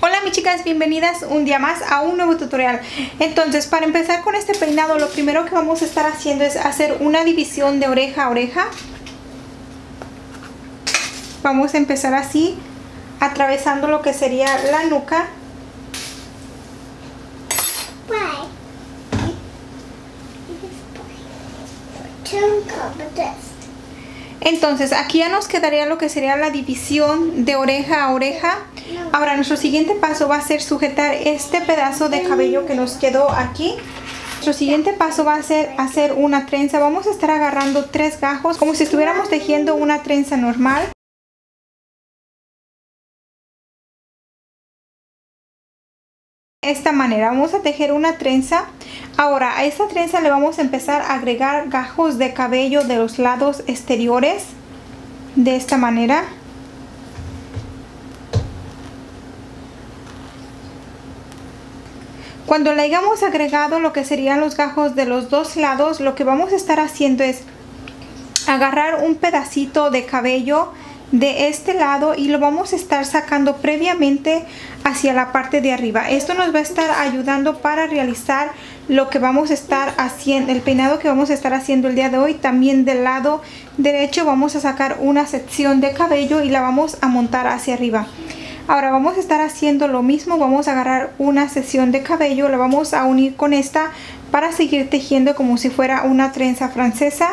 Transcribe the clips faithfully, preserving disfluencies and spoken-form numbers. Hola mis chicas, bienvenidas un día más a un nuevo tutorial. Entonces, para empezar con este peinado, lo primero que vamos a estar haciendo es hacer una división de oreja a oreja. Vamos a empezar así, atravesando lo que sería la nuca. Entonces, aquí ya nos quedaría lo que sería la división de oreja a oreja. Ahora, nuestro siguiente paso va a ser sujetar este pedazo de cabello que nos quedó aquí. Nuestro siguiente paso va a ser hacer una trenza. Vamos a estar agarrando tres gajos, como si estuviéramos tejiendo una trenza normal. De esta manera, vamos a tejer una trenza. Ahora, a esta trenza le vamos a empezar a agregar gajos de cabello de los lados exteriores, de esta manera. Cuando le hayamos agregado lo que serían los gajos de los dos lados, lo que vamos a estar haciendo es agarrar un pedacito de cabello de este lado y lo vamos a estar sacando previamente hacia la parte de arriba. Esto nos va a estar ayudando para realizar lo que vamos a estar haciendo, el peinado que vamos a estar haciendo el día de hoy. También del lado derecho vamos a sacar una sección de cabello y la vamos a montar hacia arriba. Ahora vamos a estar haciendo lo mismo, vamos a agarrar una sección de cabello, la vamos a unir con esta para seguir tejiendo como si fuera una trenza francesa.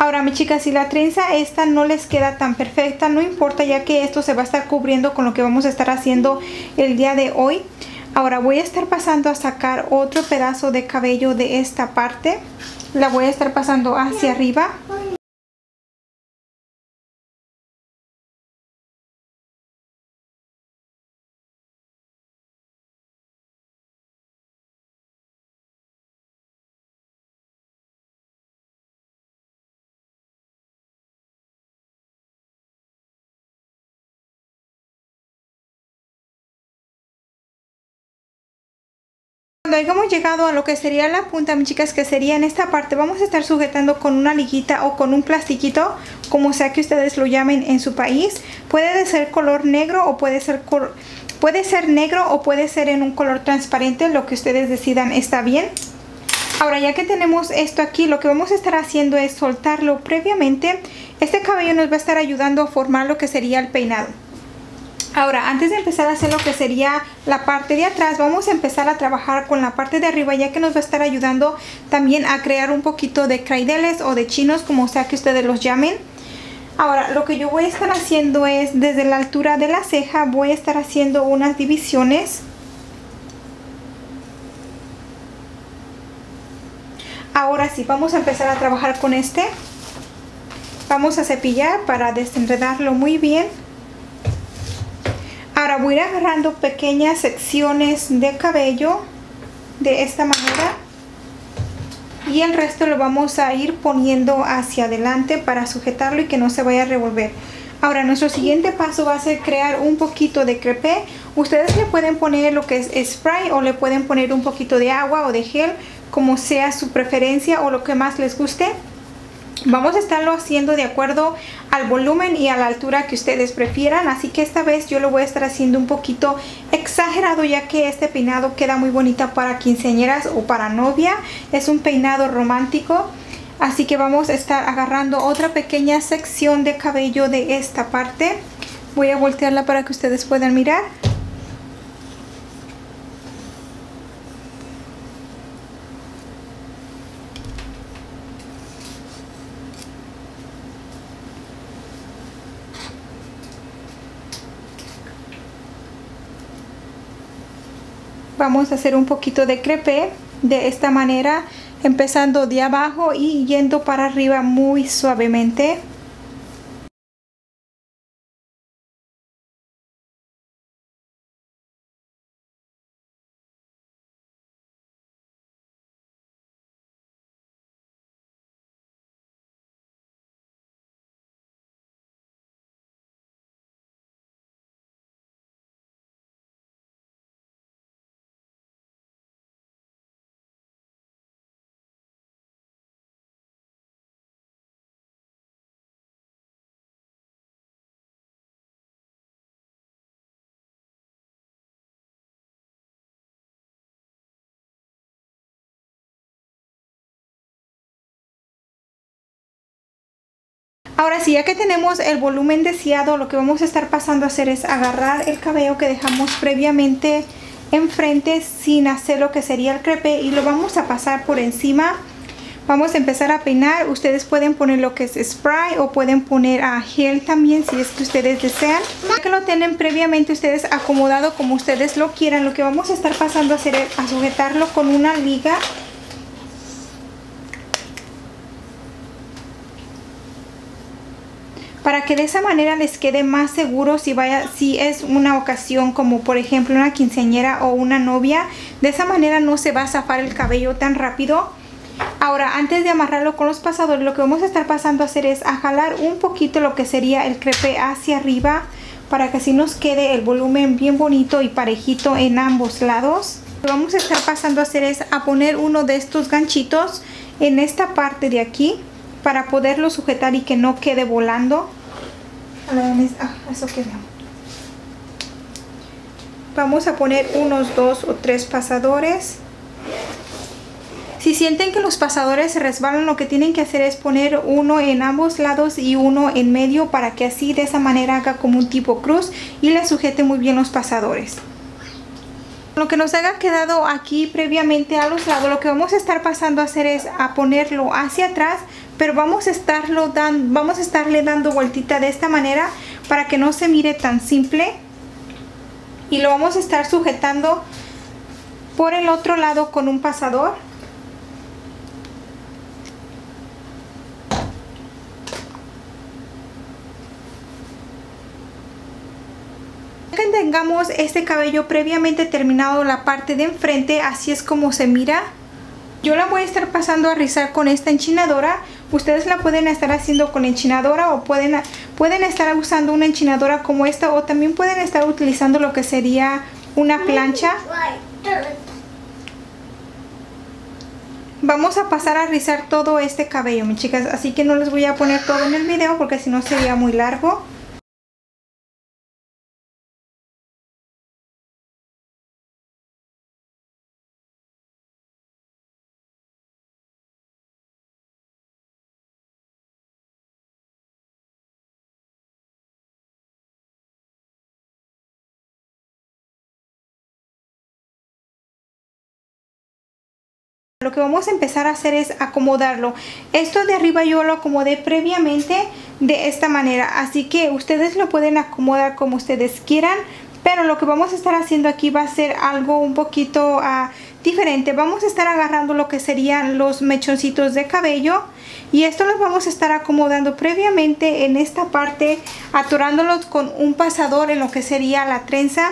Ahora mis chicas, si la trenza esta no les queda tan perfecta, no importa, ya que esto se va a estar cubriendo con lo que vamos a estar haciendo el día de hoy. Ahora voy a estar pasando a sacar otro pedazo de cabello de esta parte. La voy a estar pasando hacia arriba. Cuando hayamos llegado a lo que sería la punta, mis chicas, que sería en esta parte, vamos a estar sujetando con una liguita o con un plastiquito, como sea que ustedes lo llamen en su país. Puede ser color negro o puede ser, puede ser negro o puede ser en un color transparente, lo que ustedes decidan está bien. Ahora, ya que tenemos esto aquí, lo que vamos a estar haciendo es soltarlo previamente. Este cabello nos va a estar ayudando a formar lo que sería el peinado. Ahora, antes de empezar a hacer lo que sería la parte de atrás, vamos a empezar a trabajar con la parte de arriba, ya que nos va a estar ayudando también a crear un poquito de creideles o de chinos, como sea que ustedes los llamen. Ahora, lo que yo voy a estar haciendo es, desde la altura de la ceja, voy a estar haciendo unas divisiones. Ahora sí, vamos a empezar a trabajar con este. Vamos a cepillar para desenredarlo muy bien. Ahora voy a ir agarrando pequeñas secciones de cabello de esta manera y el resto lo vamos a ir poniendo hacia adelante para sujetarlo y que no se vaya a revolver. Ahora nuestro siguiente paso va a ser crear un poquito de crepé. Ustedes le pueden poner lo que es spray o le pueden poner un poquito de agua o de gel, como sea su preferencia o lo que más les guste. Vamos a estarlo haciendo de acuerdo al volumen y a la altura que ustedes prefieran, así que esta vez yo lo voy a estar haciendo un poquito exagerado, ya que este peinado queda muy bonita para quinceañeras o para novia. Es un peinado romántico, así que vamos a estar agarrando otra pequeña sección de cabello de esta parte. Voy a voltearla para que ustedes puedan mirar. Vamos a hacer un poquito de crepé de esta manera, empezando de abajo y yendo para arriba muy suavemente. Ahora sí, ya que tenemos el volumen deseado, lo que vamos a estar pasando a hacer es agarrar el cabello que dejamos previamente enfrente sin hacer lo que sería el crepe y lo vamos a pasar por encima. Vamos a empezar a peinar. Ustedes pueden poner lo que es spray o pueden poner a gel también si es que ustedes desean. Ya que lo tienen previamente ustedes acomodado como ustedes lo quieran, lo que vamos a estar pasando a hacer es a sujetarlo con una liga. Para que de esa manera les quede más seguro si vaya, si es una ocasión como por ejemplo una quinceañera o una novia. De esa manera no se va a zafar el cabello tan rápido. Ahora, antes de amarrarlo con los pasadores, lo que vamos a estar pasando a hacer es a jalar un poquito lo que sería el crepe hacia arriba para que así nos quede el volumen bien bonito y parejito en ambos lados. Lo que vamos a estar pasando a hacer es a poner uno de estos ganchitos en esta parte de aquí para poderlo sujetar y que no quede volando. Vamos a poner unos dos o tres pasadores. Si sienten que los pasadores se resbalan, lo que tienen que hacer es poner uno en ambos lados y uno en medio para que así de esa manera haga como un tipo cruz y le sujete muy bien los pasadores. Lo que nos haya quedado aquí previamente a los lados, lo que vamos a estar pasando a hacer es a ponerlo hacia atrás, pero vamos a estarlo dan, vamos a estarle dando vueltita de esta manera para que no se mire tan simple y lo vamos a estar sujetando por el otro lado con un pasador. Tengamos este cabello previamente terminado la parte de enfrente, así es como se mira. Yo la voy a estar pasando a rizar con esta enchinadora. Ustedes la pueden estar haciendo con enchinadora o pueden, pueden estar usando una enchinadora como esta o también pueden estar utilizando lo que sería una plancha. Vamos a pasar a rizar todo este cabello, mis chicas, así que no les voy a poner todo en el video porque si no sería muy largo. Lo que vamos a empezar a hacer es acomodarlo. Esto de arriba yo lo acomodé previamente de esta manera, así que ustedes lo pueden acomodar como ustedes quieran, pero lo que vamos a estar haciendo aquí va a ser algo un poquito uh, diferente. Vamos a estar agarrando lo que serían los mechoncitos de cabello y esto los vamos a estar acomodando previamente en esta parte, atorándolos con un pasador en lo que sería la trenza,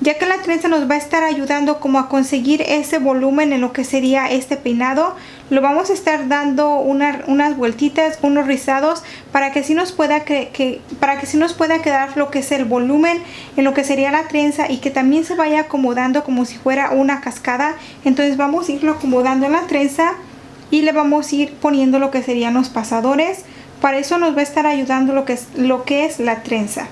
ya que la trenza nos va a estar ayudando como a conseguir ese volumen en lo que sería este peinado. Lo vamos a estar dando una, unas vueltitas, unos rizados, para que sí nos pueda que, que, para que sí nos pueda quedar lo que es el volumen en lo que sería la trenza y que también se vaya acomodando como si fuera una cascada. Entonces vamos a irlo acomodando en la trenza y le vamos a ir poniendo lo que serían los pasadores. Para eso nos va a estar ayudando lo que es, lo que es la trenza.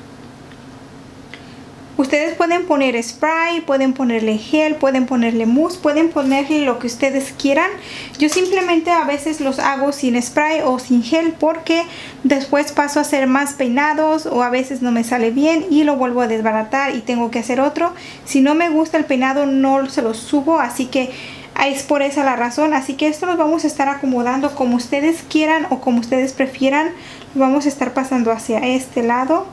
Ustedes pueden poner spray, pueden ponerle gel, pueden ponerle mousse, pueden ponerle lo que ustedes quieran. Yo simplemente a veces los hago sin spray o sin gel porque después paso a hacer más peinados o a veces no me sale bien y lo vuelvo a desbaratar y tengo que hacer otro. Si no me gusta el peinado no se lo subo, así que es por esa la razón. Así que esto los vamos a estar acomodando como ustedes quieran o como ustedes prefieran. Lo vamos a estar pasando hacia este lado.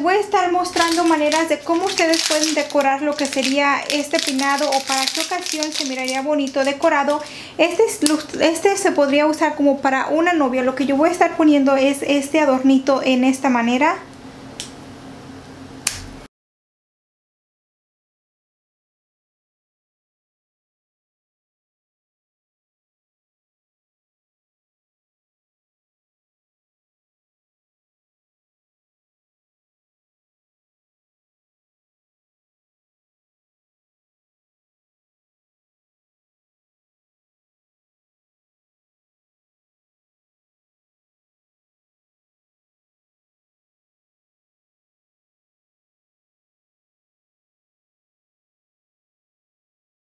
les voy a estar mostrando maneras de cómo ustedes pueden decorar lo que sería este peinado o para qué ocasión se miraría bonito decorado. Este, este se podría usar como para una novia. Lo que yo voy a estar poniendo es este adornito en esta manera.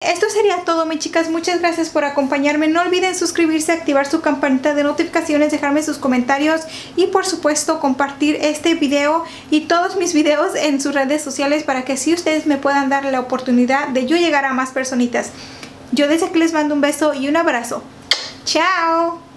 Esto sería todo, mis chicas. Muchas gracias por acompañarme. No olviden suscribirse, activar su campanita de notificaciones, dejarme sus comentarios y por supuesto compartir este video y todos mis videos en sus redes sociales para que así ustedes me puedan dar la oportunidad de yo llegar a más personitas. Yo desde aquí les mando un beso y un abrazo. ¡Chao!